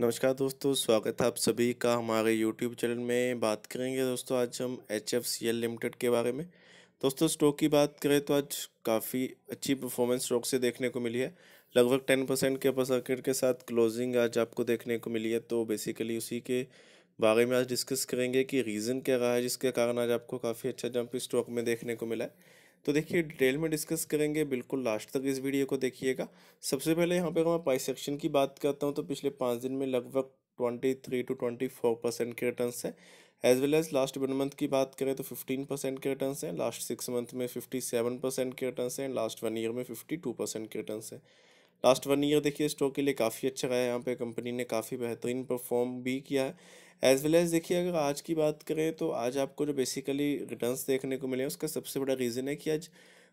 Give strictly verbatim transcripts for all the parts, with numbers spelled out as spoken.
नमस्कार दोस्तों, स्वागत है आप सभी का हमारे यूट्यूब चैनल में। बात करेंगे दोस्तों आज हम H F C L limited के बारे में। दोस्तों स्टॉक की बात करें तो आज काफ़ी अच्छी परफॉर्मेंस स्टॉक से देखने को मिली है। लगभग टेन परसेंट के अपर सर्किट के साथ क्लोजिंग आज आपको देखने को मिली है। तो बेसिकली उसी के बारे में आज डिस्कस करेंगे कि रीज़न क्या रहा है जिसके कारण आज आपको काफ़ी अच्छा जंप स्टॉक में देखने को मिला है। तो देखिए डिटेल में डिस्कस करेंगे, बिल्कुल लास्ट तक इस वीडियो को देखिएगा। सबसे पहले यहाँ पे अगर मैं प्राइस एक्शन की बात करता हूँ तो पिछले पाँच दिन में लगभग twenty three to twenty four percent के रिटर्न्स है। As well as last one month की बात करें तो फिफ्टीन परसेंट के रिटर्न्स हैं, लास्ट सिक्स मंथ में फिफ्टी सेवन परसेंट के रिटर्न्स हैं, लास्ट वन ईयर में फिफ्टी टू परसेंट के रिटर्न्स हैं। लास्ट वन ईयर देखिए स्टॉक के लिए काफ़ी अच्छा रहा है, यहाँ पे कंपनी ने काफ़ी बेहतरीन परफॉर्म भी किया है। एज वेल एज देखिए अगर आज की बात करें तो आज आपको जो बेसिकली रिटर्न्स देखने को मिले हैं उसका सबसे बड़ा रीज़न है कि आज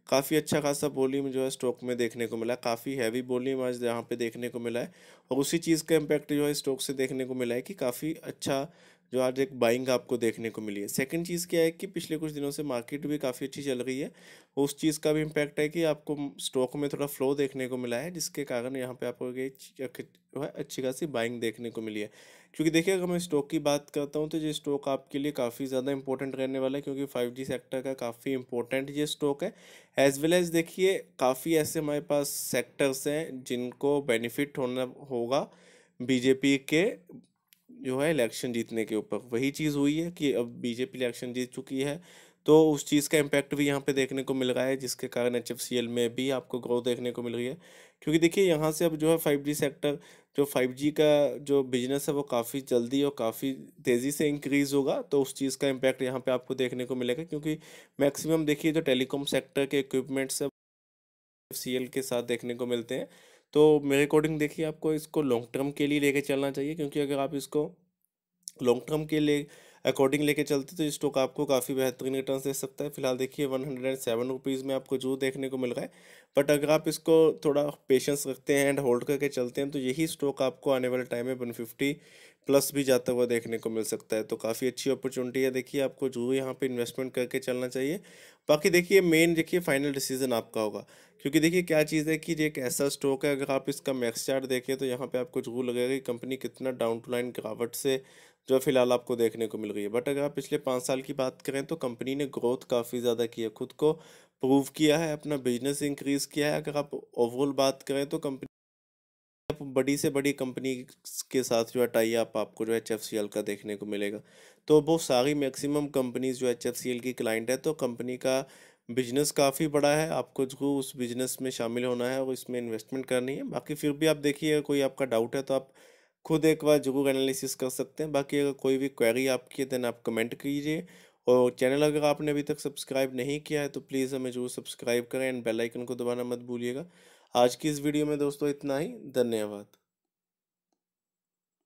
काफ़ी अच्छा खासा वॉल्यूम जो है स्टॉक में देखने को मिला है। काफ़ी हैवी वॉल्यूम आज यहाँ पे देखने को मिला है और उसी चीज़ का इम्पैक्ट जो है स्टॉक से देखने को मिला है कि काफ़ी अच्छा जो आज एक बाइंग आपको देखने को मिली है। सेकंड चीज़ क्या है कि पिछले कुछ दिनों से मार्केट भी काफ़ी अच्छी चल रही है, उस चीज़ का भी इम्पैक्ट है कि आपको स्टॉक में थोड़ा फ्लो देखने को मिला है, जिसके कारण यहाँ पे आपको जो है अच्छी खासी बाइंग देखने को मिली है। क्योंकि देखिए अगर मैं स्टॉक की बात करता हूँ तो ये स्टॉक आपके लिए काफ़ी ज़्यादा इंपॉर्टेंट रहने वाला है, क्योंकि फाइव जी सेक्टर का काफ़ी इंपॉर्टेंट ये स्टॉक है। एज वेल एज़ देखिए काफ़ी ऐसे हमारे पास सेक्टर्स हैं जिनको बेनिफिट होना होगा बीजेपी के जो है इलेक्शन जीतने के ऊपर। वही चीज़ हुई है कि अब बीजेपी इलेक्शन जीत चुकी है तो उस चीज़ का इम्पैक्ट भी यहाँ पे देखने को मिल रहा है, जिसके कारण एच एफ सी एल में भी आपको ग्रोथ देखने को मिल रही है। क्योंकि देखिए यहाँ से अब जो है फाइव जी सेक्टर जो फाइव जी का जो बिजनेस है वो काफ़ी जल्दी और काफ़ी तेज़ी से इंक्रीज़ होगा, तो उस चीज़ का इम्पैक्ट यहाँ पे आपको देखने को मिलेगा। क्योंकि मैक्सिमम देखिए जो टेलीकॉम सेक्टर के इक्विपमेंट्स है एच एफ सी एल के साथ देखने को मिलते हैं। तो मेरे अकॉर्डिंग देखिए आपको इसको लॉन्ग टर्म के लिए लेके चलना चाहिए, क्योंकि अगर आप इसको लॉन्ग टर्म के लिए अकॉर्डिंग लेके चलते तो स्टॉक आपको काफ़ी बेहतरीन रिटर्न्स दे सकता है। फिलहाल देखिए one hundred and seven rupees में आपको जो देखने को मिल रहा है, बट अगर आप इसको थोड़ा पेशेंस रखते हैं एंड होल्ड करके चलते हैं तो यही स्टॉक आपको आने वाले टाइम में वन फिफ्टी प्लस भी जाता हुआ देखने को मिल सकता है। तो काफ़ी अच्छी अपॉर्चुनिटी है, देखिए आपको जो यहाँ पे इन्वेस्टमेंट करके चलना चाहिए। बाकी देखिए मेन देखिए फाइनल डिसीजन आपका होगा, क्योंकि देखिए क्या चीज़ है कि ये एक ऐसा स्टॉक है अगर आप इसका मैक्स चार्ट देखें तो यहाँ पे आपको जरूर लगेगा कि कंपनी कितना डाउन टू लाइन गिरावट से जो फिलहाल आपको देखने को मिल रही है। बट अगर आप पिछले पाँच साल की बात करें तो कंपनी ने ग्रोथ काफ़ी ज़्यादा की है, खुद को प्रूव किया है, अपना बिजनेस इंक्रीज़ किया है। अगर आप ओवरऑल बात करें तो कंपनी बड़ी से बड़ी कंपनी के साथ जो है टाई अप आपको जो है एच एफ सी एल का देखने को मिलेगा। तो वो सारी मैक्सिमम कंपनीज जो एच एफ सी एल की क्लाइंट है, तो कंपनी का बिजनेस काफ़ी बड़ा है, आपको जो उस बिजनेस में शामिल होना है और इसमें इन्वेस्टमेंट करनी है। बाकी फिर भी आप देखिए कोई आपका डाउट है तो आप खुद एक बार जरूर एनालिसिस कर सकते हैं। बाकी अगर कोई भी क्वेरी आपकी है देन आप कमेंट कीजिए, और चैनल अगर आपने अभी तक सब्सक्राइब नहीं किया है तो प्लीज़ हमें जरूर सब्सक्राइब करें एंड बेल आइकन को दबाना मत भूलिएगा। आज की इस वीडियो में दोस्तों इतना ही, धन्यवाद।